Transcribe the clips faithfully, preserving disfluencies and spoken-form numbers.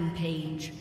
Rampage.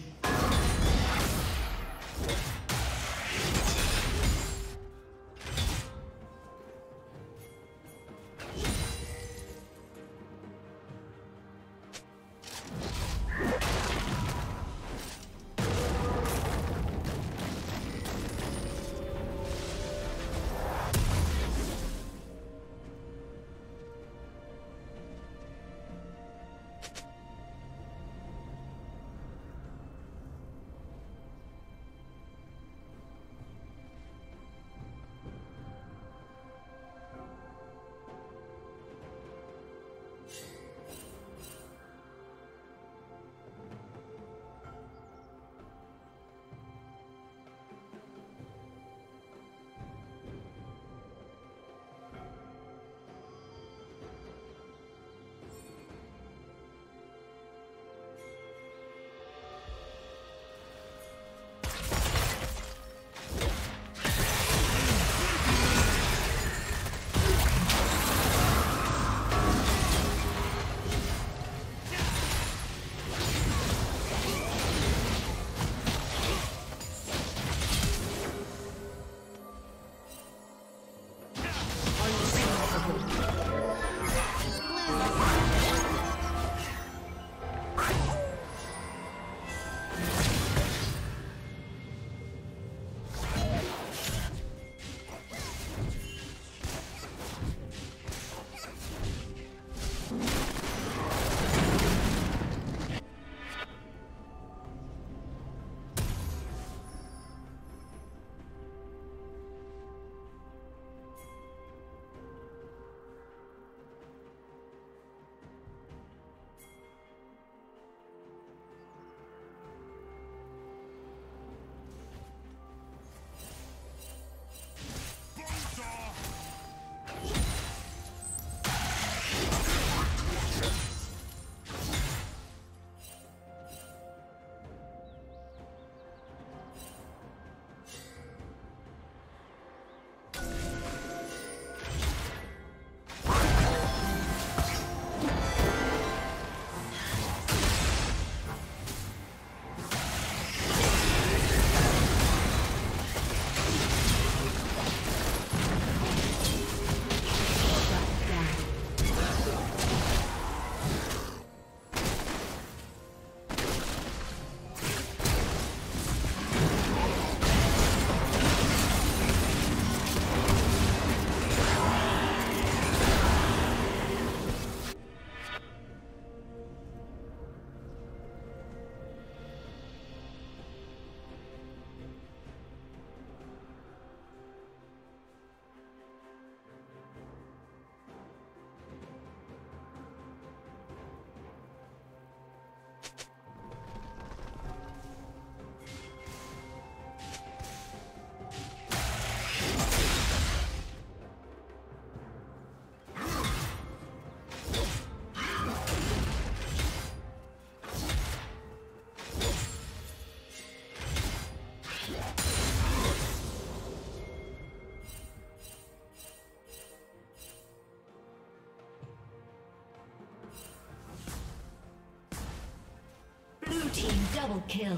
Double kill.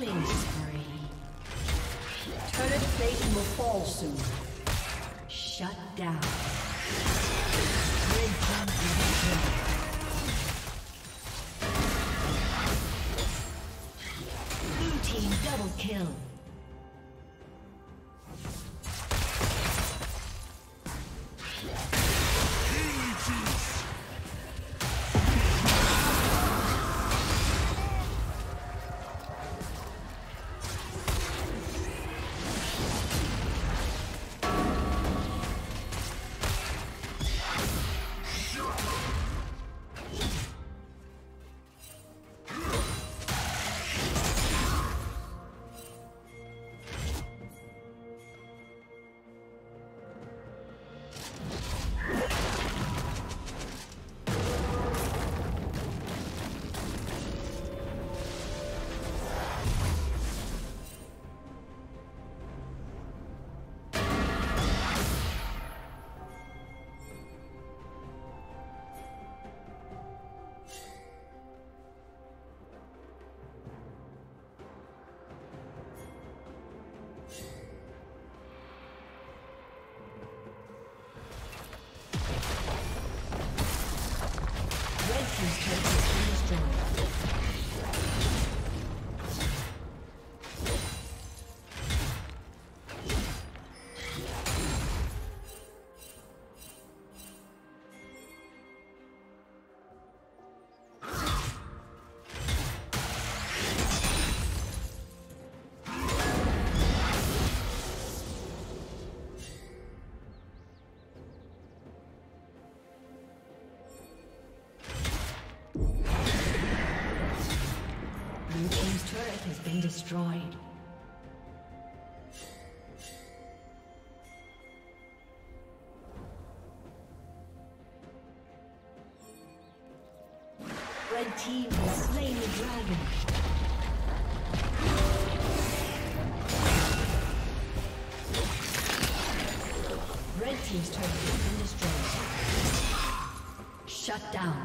Killing spree. Turret plate will fall soon. Shut down. Red team. Team double kill. Has been destroyed. Red team has slain the dragon. Red team's turret has been destroyed. Shut down.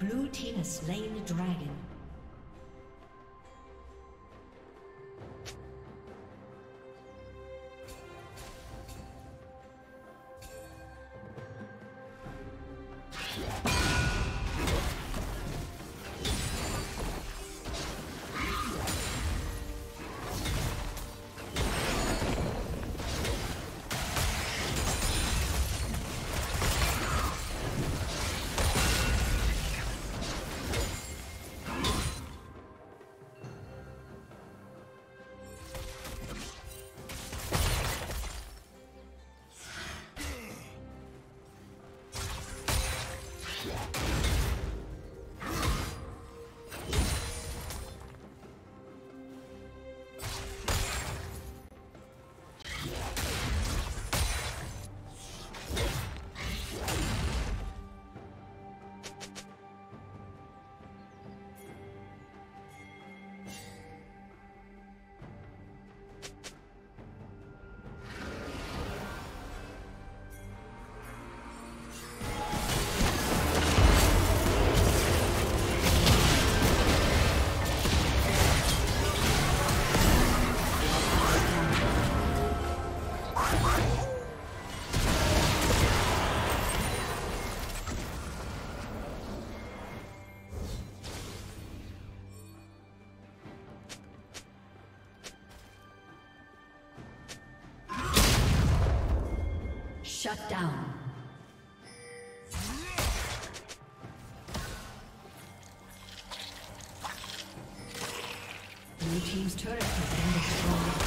Blue team has slain the dragon. Shut down. Blue team's turret has been destroyed.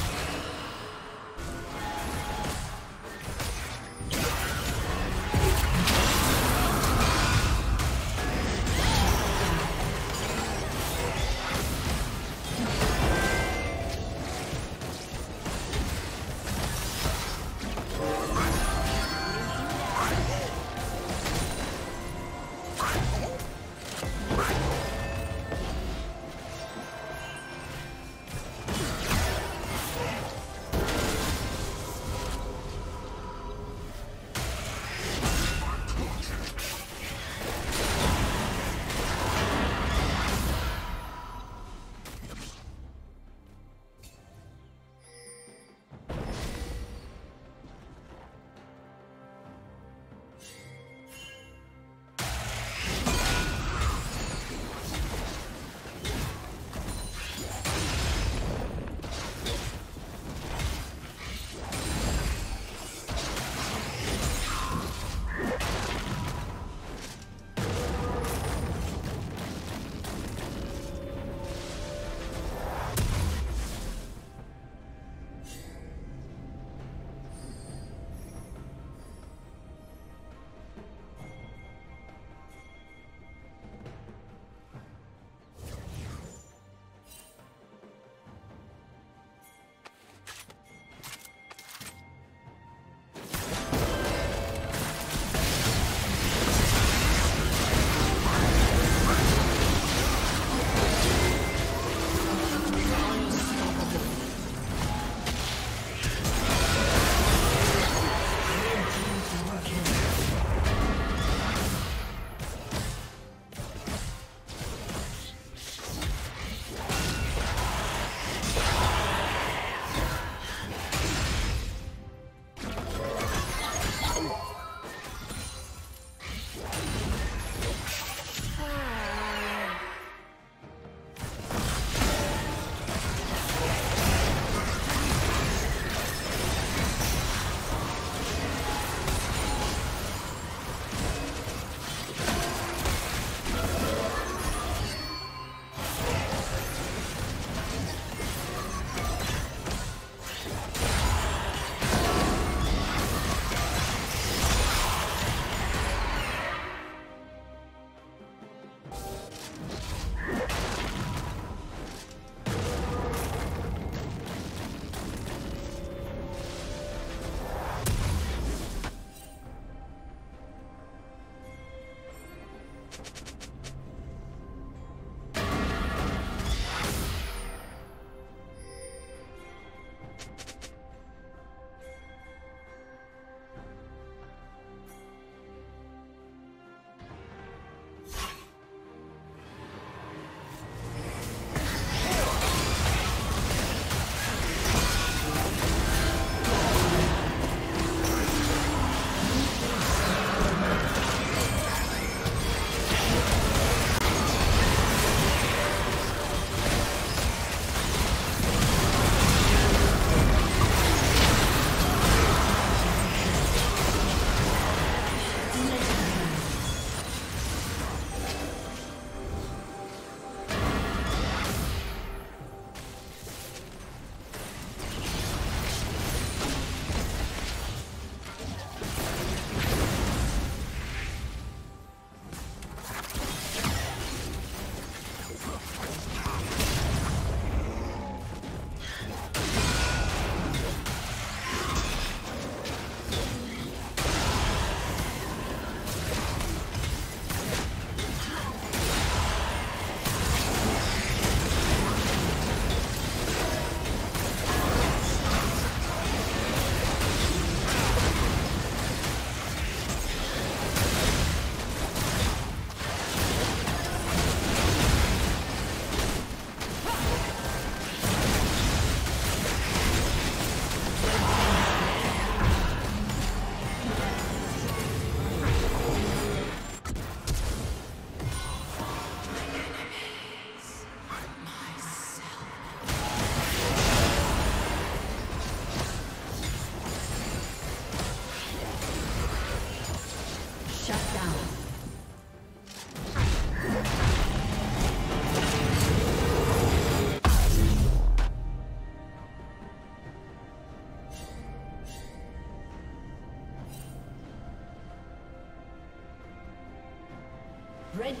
Red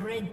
Red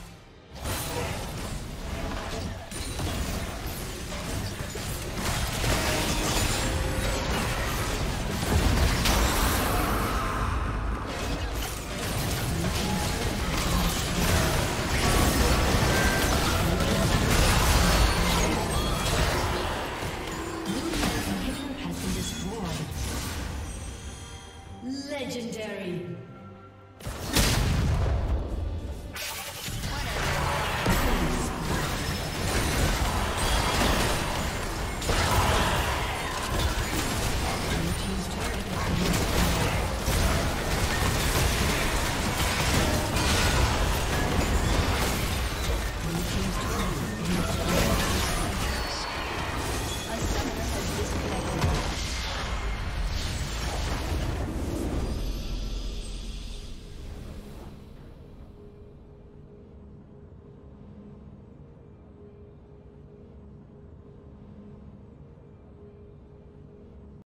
Legendary.